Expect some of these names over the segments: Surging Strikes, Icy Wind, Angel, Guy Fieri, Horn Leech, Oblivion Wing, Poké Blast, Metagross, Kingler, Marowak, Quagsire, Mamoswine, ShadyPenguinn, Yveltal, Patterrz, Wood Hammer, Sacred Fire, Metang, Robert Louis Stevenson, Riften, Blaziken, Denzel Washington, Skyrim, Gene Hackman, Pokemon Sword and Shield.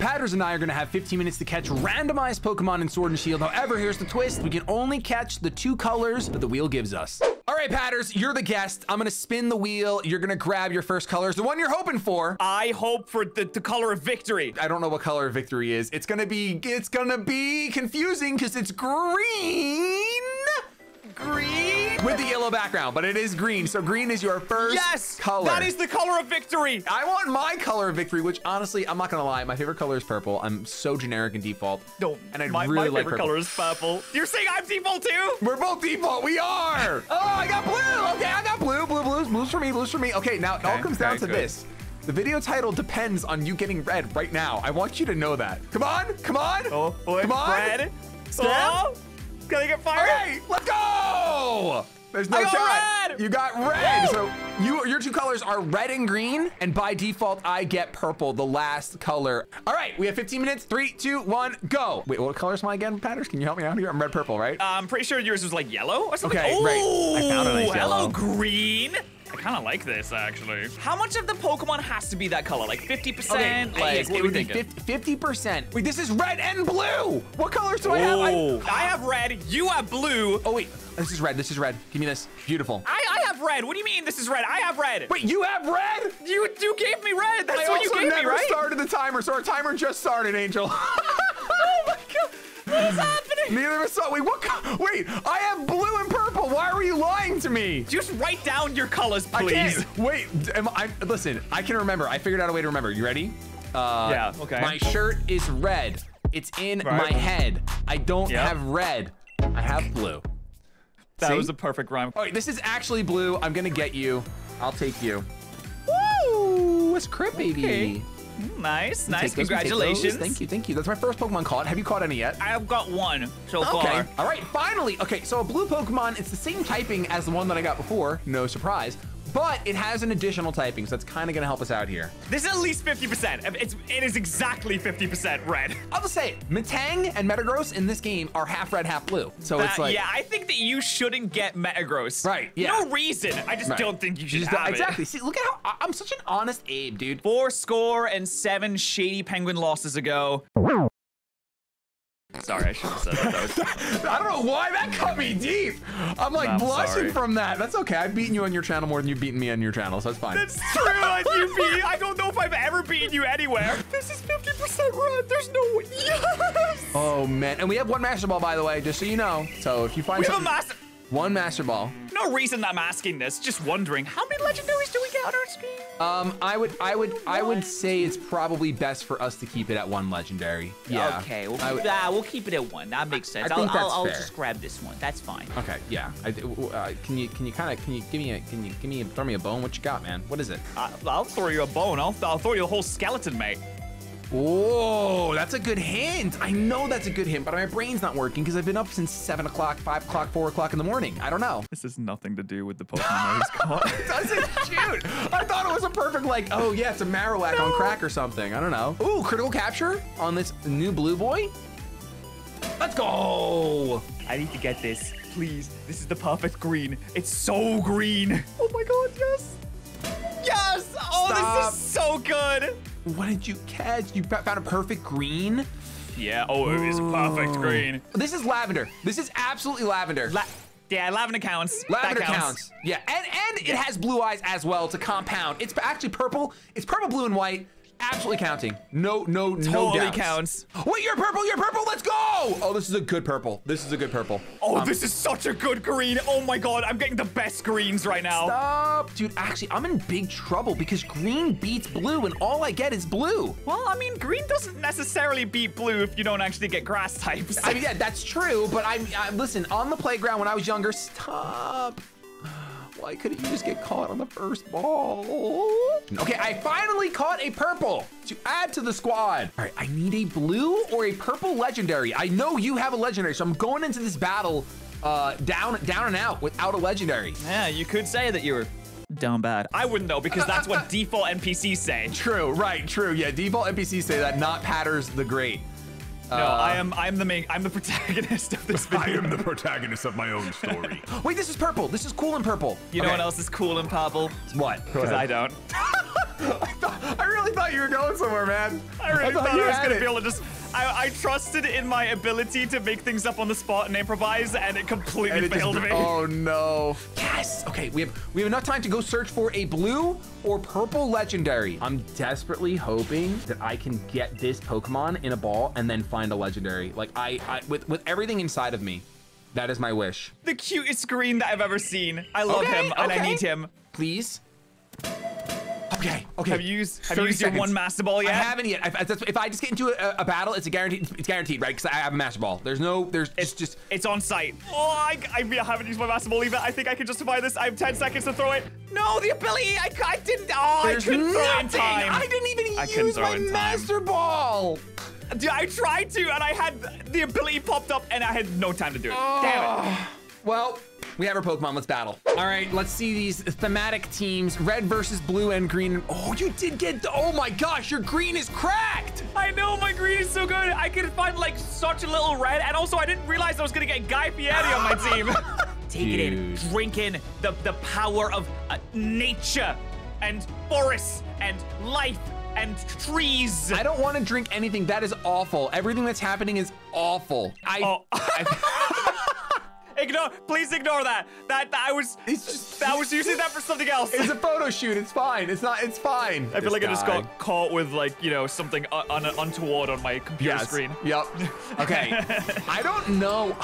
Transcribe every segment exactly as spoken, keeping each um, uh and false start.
Patterrz and I are going to have fifteen minutes to catch randomized Pokemon in Sword and Shield. However, here's the twist. We can only catch the two colors that the wheel gives us. All right, Patterrz, you're the guest. I'm going to spin the wheel. You're going to grab your first colors, the one you're hoping for. I hope for the, the color of victory. I don't know what color of victory is. It's going to be, it's going to be confusing because it's green. Green with the yellow background, but it is green. So green is your first yes, color. That is the color of victory. I want my color of victory, which honestly, I'm not gonna lie, my favorite color is purple. I'm so generic in default. No, and I my, really my like favorite purple. color is purple. You're saying I'm default too? We're both default. We are. Oh, I got blue. Okay, I got blue. Blue, blues, blues for me. Blues for me. Okay, now okay, it all comes okay, down to good. this. The video title depends on you getting red right now. I want you to know that. Come on, come on. Oh, boy, come on. Red. Stop. Gonna get fired. All right, let's go. There's no I got shot. Red. You got red. Woo! So you, your two colors are red and green, and by default, I get purple, the last color. All right, we have fifteen minutes. Three, two, one, go. Wait, what color is mine again, Patterrz? Can you help me out here? I'm red, purple, right? Uh, I'm pretty sure yours was like yellow or something. Okay, oh, right. I found a nice yellow. Hello, green. I kind of like this, actually. How much of the Pokemon has to be that color? Like fifty percent? Okay, like, yes, it would be fifty percent. Wait, this is red and blue. What colors do Whoa. I have? I, I have red. You have blue. Oh, wait. This is red. This is red. Give me this. Beautiful. I, I have red. What do you mean this is red? I have red. Wait, you have red? You, you gave me red. That's I what you gave me, right? I also never started the timer, so our timer just started, Angel. Oh, my God. What is happening? Neither of us saw. Wait, what? Wait, I have blue and purple. Why were you lying to me? Just write down your colors, please. I can't. Wait, am I, listen, I can remember. I figured out a way to remember. You ready? Uh, yeah, okay. My shirt is red. It's in right. my head. I don't yep. have red. I have blue. That See? was a perfect rhyme. All right, this is actually blue. I'm going to get you. I'll take you. Woo, it's crit, baby. Okay. Nice, nice. Congratulations. Thank you, thank you. That's my first Pokemon caught. Have you caught any yet? I've got one so far. Okay. All right, finally. Okay, so a blue Pokemon, it's the same typing as the one that I got before. No surprise. But it has an additional typing, so that's kind of going to help us out here. This is at least fifty percent. It's, it is exactly fifty percent red. I'll just say, Metang and Metagross in this game are half red, half blue. So that, it's like... Yeah, I think that you shouldn't get Metagross. Right, yeah. No reason. I just right. don't think you should just have it. Exactly. See, look at how... I'm such an honest Abe, dude. Four score and seven shady penguin losses ago. Sorry, I should have said that. that was... I don't know why that cut me deep. I'm like I'm blushing sorry. from that. That's okay. I've beaten you on your channel more than you've beaten me on your channel, so it's fine. That's true. you beat... I don't know if I've ever beaten you anywhere. This is fifty percent red. There's no way. Yes. Oh, man. And we have one Master Ball, by the way, just so you know. So if you find we something... have a master... One Master Ball. No reason I'm asking this. Just wondering, how many legendaries do we get on our screen? Um, I would, I would, one. I would say it's probably best for us to keep it at one legendary. Yeah. Okay. We'll keep, would, uh, we'll keep it at one. That makes sense. I think I'll, that's I'll, fair. I'll just grab this one. That's fine. Okay. Yeah. I, uh, can you, can you kind of, can you give me a, can you give me, a, throw me a bone? What you got, man? What is it? Uh, I'll throw you a bone. I'll, I'll throw you a whole skeleton, mate. Oh, that's a good hint. I know that's a good hint, but my brain's not working because I've been up since seven o'clock, five o'clock, four o'clock in the morning. I don't know. This has nothing to do with the Pokemon I was caught. Does it? Shoot. I thought it was a perfect, like, oh, yeah, it's a Marowak no. on crack or something. I don't know. Ooh, critical capture on this new blue boy. Let's go. I need to get this, please. This is the perfect green. It's so green. Oh, my God, yes. Yes. Oh, Stop. This is so good. What did you catch? You found a perfect green? Yeah, oh, it is a perfect green. This is lavender. This is absolutely lavender. La yeah, lavender counts. Lavender counts. counts. Yeah, and, and it has blue eyes as well. It's a compound. It's actually purple. It's purple, blue, and white. Absolutely counting. No, no, totally no doubts. counts. Wait, you're purple, you're purple, let's go! Oh, this is a good purple. This is a good purple. Oh, um, this is such a good green. Oh my God, I'm getting the best greens right now. Stop. Dude, actually, I'm in big trouble because green beats blue and all I get is blue. Well, I mean, green doesn't necessarily beat blue if you don't actually get grass types. I mean, yeah, that's true, but I, I listen, on the playground when I was younger, stop. Why couldn't you just get caught on the first ball? Okay, I finally caught a purple to add to the squad. All right, I need a blue or a purple legendary. I know you have a legendary, so I'm going into this battle uh, down, down and out without a legendary. Yeah, you could say that you were down bad. I wouldn't know because that's what default N P Cs say. True, right, true. Yeah, default N P Cs say that, not Patterrz the Great. No, uh, I am. I'm the main. I'm the protagonist of this video. I am the protagonist of my own story. Wait, this is purple. This is cool and purple. You okay. know what else is cool and purple? What? Because I don't. I, thought, I really thought you were going somewhere, man. I really I thought, thought I was going to be able to just... I, I trusted in my ability to make things up on the spot and improvise, and it completely and it failed just, me. Oh, no. Yes. Okay, we have we have enough time to go search for a blue or purple legendary. I'm desperately hoping that I can get this Pokemon in a ball and then find a legendary. Like, I, I with, with everything inside of me, that is my wish. The cutest green that I've ever seen. I love okay, him, and okay. I need him. Please. Okay, okay. Have you used, have you used your one Master Ball yet? I haven't yet. I, that's, if I just get into a, a battle, it's a guaranteed, it's guaranteed, right? Because I have a Master Ball. There's no, there's it's, it's just. It's on site. Oh, I, I haven't used my Master Ball either. I think I can justify this. I have ten seconds to throw it. No, the ability, I, I didn't, oh, there's I couldn't nothing. throw in time. I didn't even I use my Master Ball. Dude, I tried to, and I had, the ability popped up, and I had no time to do it. Oh. Damn it. Well. We have our Pokemon, let's battle. All right, let's see these thematic teams. Red versus blue and green. Oh, you did get, the, oh my gosh, your green is cracked. I know, my green is so good. I could find like such a little red. And also I didn't realize I was gonna get Guy Fieri on my team. Take Dude. it in, drink in the, the power of uh, nature and forests and life and trees. I don't wanna drink anything, that is awful. Everything that's happening is awful. I. Oh. I Ignore, please ignore that. That, that I was, it's just, that was using that for something else. It's a photo shoot. It's fine. It's not. It's fine. I feel this like guy. I just got caught with like you know something un un untoward on my computer yes. screen. Yep. Okay. I don't know,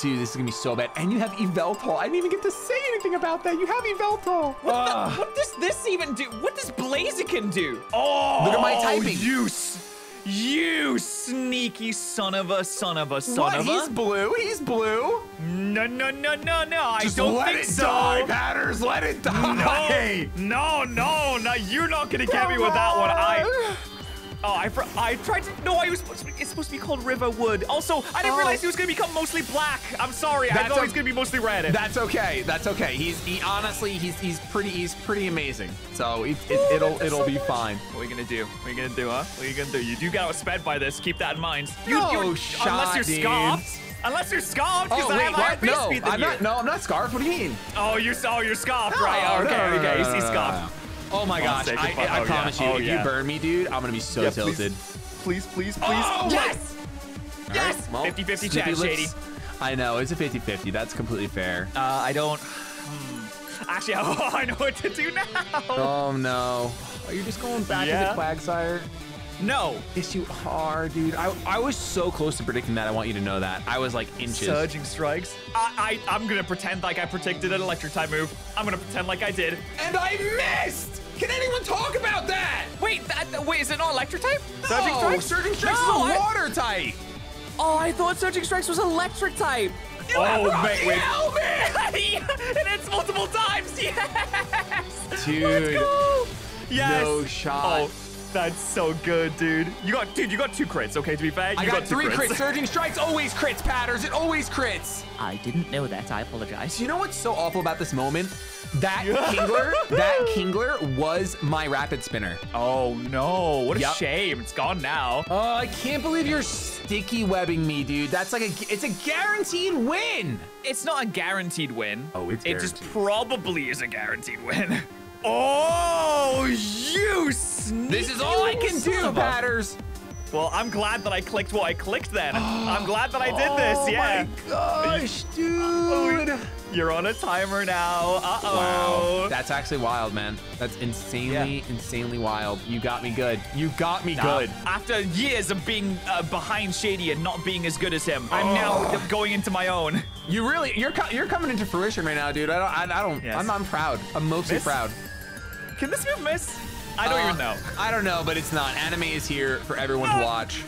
dude. This is gonna be so bad. And you have Yveltal. I didn't even get to say anything about that. You have Yveltal. What, uh, the, what does this even do? What does Blaziken do? Oh, look at my typing. Use. You sneaky son of a son of a son what? of a. He's blue. He's blue. No, no, no, no, no. Just I don't let think it so. die, Patterrz. Let it die. No, no, no. no you're not going to get me with that one. I. Oh, I, I tried to. No, I was supposed to be, it's supposed to be called River Wood. Also, I didn't oh. realize he was going to become mostly black. I'm sorry. That's I thought okay. he was going to be mostly red. That's okay. That's okay. He's he, honestly, he's he's pretty he's pretty amazing. So it, it, Ooh, it'll it'll so be much. fine. What are you gonna do? What are you gonna do, huh? What are you gonna do? You do got sped by this. Keep that in mind. You, no you're, shot, unless you're scarfed. Dude. Unless you're scarfed, because oh, I have higher base no, speed than I'm you. Not, no, I'm not scarfed. What do you mean? Oh, you're oh you're scarfed, no, right? No, okay, no, okay. You no, see no, scarfed. No. Oh my gosh, I, I, I oh, promise yeah. you, oh, if yeah. you burn me, dude, I'm gonna be so yeah, tilted. Please, please, please, please. Oh, yes! Right. Yes! fifty fifty well, chance, Shady. I know, it's a fifty fifty, that's completely fair. Uh, I don't... Actually, oh, I know what to do now! Oh no. Are you just going back yeah. to the Quagsire? No. Yes, you are, dude. I, I was so close to predicting that. I want you to know that. I was like inches. Surging Strikes. I, I, I'm going to pretend like I predicted an electric type move. I'm going to pretend like I did. And I missed. Can anyone talk about that? Wait, that, wait, is it not electric type? No. Surging Strikes? Surging Strikes no, is a water I, type. Oh, I thought Surging Strikes was electric type. You oh, wait, wait. It hits multiple times. Yes. Dude. Let's go. Yes. No shot. Oh. That's so good, dude. You got, dude, you got two crits, okay, to be fair? You I got, got two three crits. crits. Surging Strikes always crits, Patterrz. It always crits. I didn't know that. I apologize. You know what's so awful about this moment? That Kingler, that Kingler was my Rapid Spinner. Oh, no. What a yep. shame. It's gone now. Oh, I can't believe you're sticky webbing me, dude. That's like a, it's a guaranteed win. It's not a guaranteed win. Oh, it's It guaranteed. just probably is a guaranteed win. Oh, you sneaky. This is all I can do, Patterrz. Well, I'm glad that I clicked what I clicked then. I'm glad that I did this, yeah. Oh my gosh, dude. You're on a timer now, uh-oh. Wow, that's actually wild, man. That's insanely, yeah. insanely wild. You got me good. You got me nah. good. After years of being uh, behind Shady and not being as good as him, oh. I'm now going into my own. You really, you're you're coming into fruition right now, dude. I don't, I, I don't, yes. I'm, I'm proud. I'm mostly miss? proud. Can this move miss? I don't uh, even know. I don't know, but it's not. Anime is here for everyone no. to watch.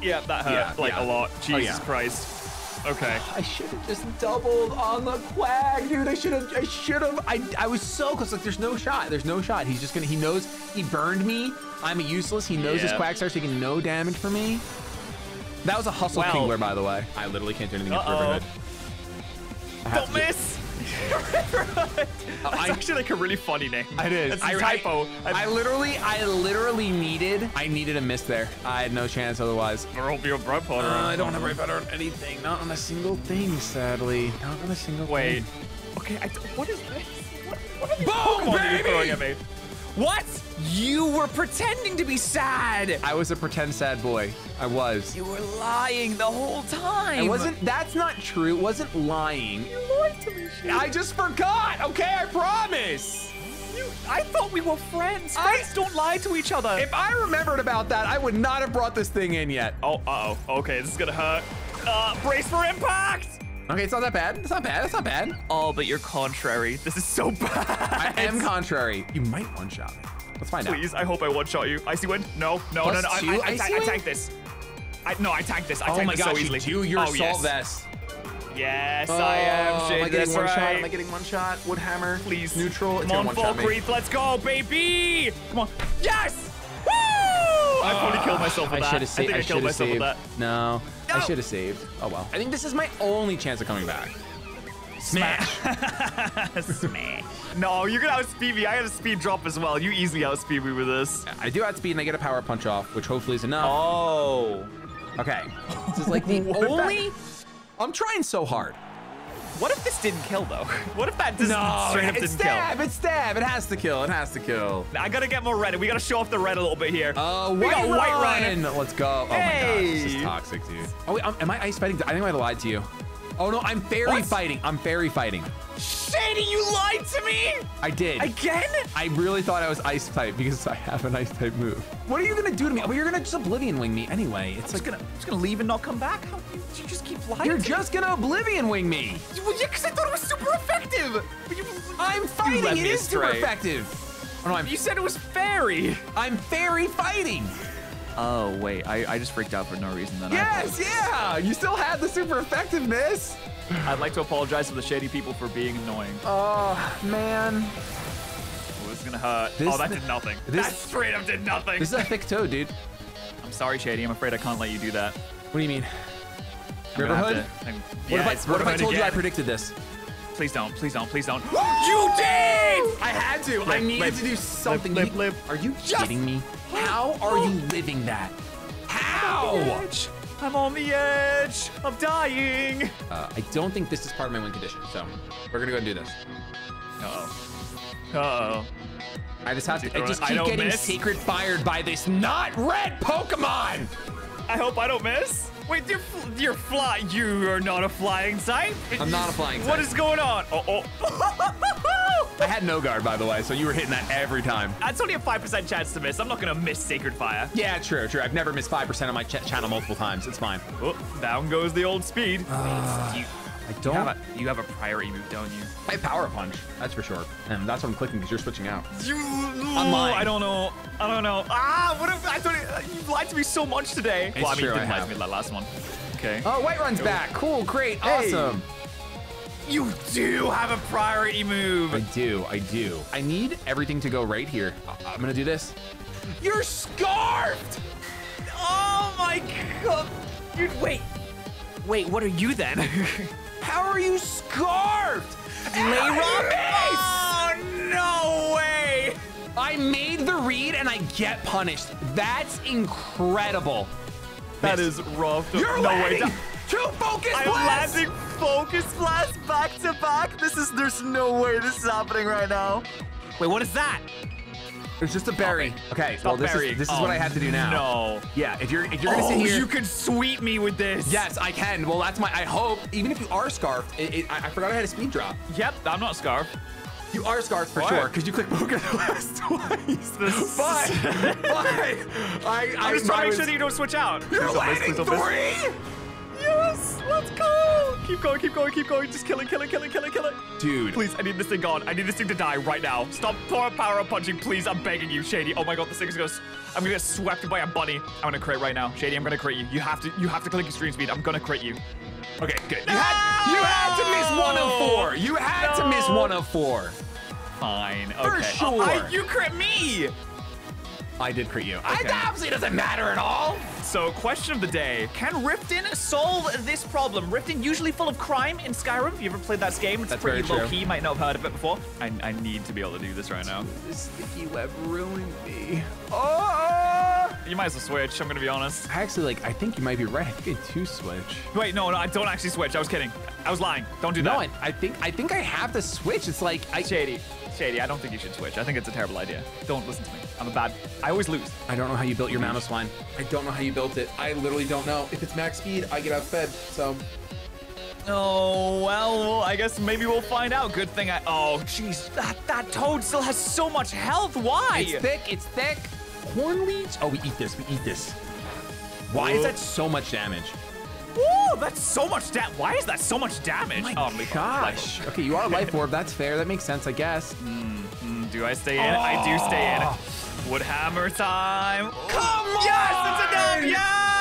Yeah, that hurt yeah, like yeah. a lot. Jesus oh, yeah. Christ. Okay. I should have just doubled on the Quag, dude. I should have. I should have. I, I was so close. Like, there's no shot. There's no shot. He's just gonna. He knows. He burned me. I'm a useless. He knows yeah. his Quagsire taking no damage from me. That was a hustle well, Kingler, by the way. I literally can't do anything uh -oh. with Riverhood. Don't miss. Riverhood. That's uh, I, actually like a really funny name. It is. It's a I, typo. I, I, I literally, I literally needed. I needed a miss there. I had no chance otherwise. Or I'll be a bright powder. Uh, I don't have a bright powder on anything. Not on a single thing, sadly. Not on a single. Wait. Thing. Okay. I don't, what is this? What, what are these Boom, Pokemon baby! You're throwing at me? What? You were pretending to be sad. I was a pretend sad boy. I was. You were lying the whole time. It wasn't, that's not true. It wasn't lying. You lied to me, Shane. I just forgot, okay? I promise. You, I thought we were friends. Friends I, don't lie to each other. If I remembered about that, I would not have brought this thing in yet. Oh, uh-oh. Okay, this is gonna hurt. Uh, brace for impact. Okay, it's not that bad. It's not bad. It's not bad. Oh, but you're contrary. This is so bad. I am contrary. You might one-shot me. Let's find Please, out. Please, I hope I one-shot you. Icy Wind? No, no, Plus no, no. I, I, I, ta I tanked this. I, no, I tanked this. I oh tanked this gosh, so easily. You do your oh, assault yes. vest. Yes, oh, I am. Shit, am I getting one right. shot? Am I getting one shot? Wood Hammer. Please. Neutral. It's Mon Folk Wreath. Let's go, baby. Come on. Yes. Woo! Uh, I probably killed myself with I that. I think I, I killed myself saved. with that. No. No. I should have saved. Oh, well. I think this is my only chance of coming back. Smash. Smash. No, you're going to outspeed me. I got a speed drop as well. You easily outspeed me with this. I do outspeed, and I get a power punch off, which hopefully is enough. Oh. Okay. This is like the only... I'm trying so hard. What if this didn't kill, though? What if that just no, straight up didn't stab, kill? It's stab. It has to kill. It has to kill. I got to get more red. We got to show off the red a little bit here. Uh, we got white run. Let's go. Hey. Oh, my gosh. This is toxic, dude. Oh, wait. Um, am I ice fighting? I think I might have lied to you. Oh, no. I'm fairy what? fighting. I'm fairy fighting. Shady, you lied to me. I did. Again? I really thought I was ice type because I have an ice type move. What are you going to do to me? Well, you're going to just Oblivion Wing me anyway. It's like, gonna, I'm just going to leave and not come back. How you, you just keep lying. You're just going to Oblivion Wing me. Well, yeah, because I thought it was super effective. You, I'm fighting. It is astray. super effective. Oh, no, I'm, you said it was fairy. I'm fairy fighting. Oh, wait. I, I just freaked out for no reason. Then yes, I yeah. You still had the super effectiveness. I'd like to apologize to the shady people for being annoying. Oh, man. This is gonna hurt. This, oh, that did nothing. This, that straight up did nothing. This is a thick toe, dude. I'm sorry, Shady. I'm afraid I can't let you do that. What do you mean? Riverhood? To, yeah, what if I, what if I told again. you I predicted this? Please don't. Please don't. Please don't. You did! I had to. Flip, I needed flip, to do something. Flip, flip, flip. Are you just kidding me? How are you living that? How? I'm on the edge. I'm dying. Uh, I don't think this is part of my win condition, so we're gonna go and do this. Uh-oh. Uh-oh. I just have to. I just keep getting sacred fired by this not red Pokemon. I hope I don't miss. Wait, you're you're fly. You are not a flying type. I'm not a flying type. What is going on? Oh, oh. I had no guard, by the way, so you were hitting that every time. That's only a five percent chance to miss. I'm not gonna miss Sacred Fire. Yeah, true, true. I've never missed five percent on my ch channel multiple times. It's fine. Oh, down goes the old speed. Uh, you, I don't. You have, a, you have a priority move, don't you? I power punch. That's for sure. And that's what I'm clicking because you're switching out. You. I'm lying. I don't know. I don't know. Ah, what if I don't? You lied to me so much today. It's well, I mean, true, you didn't lie to me that last one. Okay. Oh, Whiterun's back. Cool, great, hey. awesome. You do have a priority move. I do. I do. I need everything to go right here. I'm gonna do this. You're scarfed. Oh my god. Dude, wait. Wait, what are you then? How are you scarfed? Layrock. Oh no way. I made the read and I get punished. That's incredible. That Miss. is rough. You're no way. Two focus I'm blasts. I'm landing focus blasts back to back. This is, there's no way this is happening right now. Wait, what is that? It's just a berry. Okay, Stop well, this berry. is, this is oh, what I have to do now. No. Yeah, if you're, if you're oh, gonna sit here. you could sweep me with this. Yes, I can. Well, that's my, I hope, even if you are scarfed, it, it, I, I forgot I had a speed drop. Yep, I'm not scarfed. You are scarfed for what? sure, because you clicked Poké Blast twice. But, but, I, I, I'm just trying to make sure that you don't switch out. You're landing three? Yes, let's go. Keep going, keep going, keep going. Just kill it, kill it, kill it, kill it, kill it. Dude. Please, I need this thing gone. I need this thing to die right now. Stop power up punching, please. I'm begging you, Shady. Oh my God, this thing is gonna, I'm gonna get swept by a bunny. I'm gonna crit right now. Shady, I'm gonna crit you. You have to, you have to click extreme speed. I'm gonna crit you. Okay, good. No! You, had, you had to miss one of four. You had no. to miss one of four. Fine. Okay. For sure. Oh, I, you crit me. I did crit you. Okay. It obviously doesn't matter at all. So, question of the day. Can Riften solve this problem? Riften, usually full of crime in Skyrim. If you ever played that game, it's That's pretty low-key. You might not have heard of it before. I, I need to be able to do this right now. This sticky web ruined me. Oh! You might as well switch, I'm gonna be honest. Actually, like, I think you might be right. I think I do switch. Wait, no, no, I don't actually switch. I was kidding. I was lying. Don't do that. No, I, I think I think I have to switch. It's like I Shady. Shady, I don't think you should switch. I think it's a terrible idea. Don't listen to me. I'm a bad I always lose. I don't know how you built your Mamoswine. I don't know how you built it. I literally don't know. If it's max speed, I get outfed, so. Oh, well, I guess maybe we'll find out. Good thing I... Oh, jeez. That, that toad still has so much health. Why? It's thick. It's thick. Horn Leech. Oh, we eat this. We eat this. Why Whoa. is that so much damage? Woo, that's so much damage. Why is that so much damage? Oh, my oh, gosh. Okay, you are Life Orb. That's fair. That makes sense, I guess. Mm, mm, do I stay in? Oh. I do stay in. Wood Hammer time. Oh. Come on. Yes, it's enough. Yes.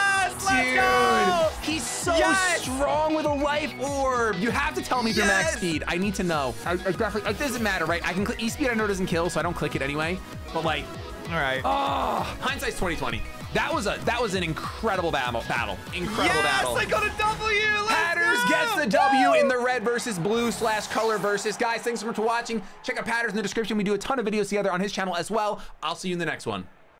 Let's Dude, go. He's so yes. strong with a life orb. You have to tell me yes. your max speed. I need to know. I, I graphically, it doesn't matter, right? I can click E-speed. I know it doesn't kill, so I don't click it anyway. But like, all right. Oh, hindsight's twenty twenty. That was a that was an incredible battle. Battle. Incredible yes, battle. Yes, I got a W. Let's Patterrz go. gets the W Woo. in the red versus blue slash color versus. Guys, thanks so much for watching. Check out Patterrz in the description. We do a ton of videos together on his channel as well. I'll see you in the next one.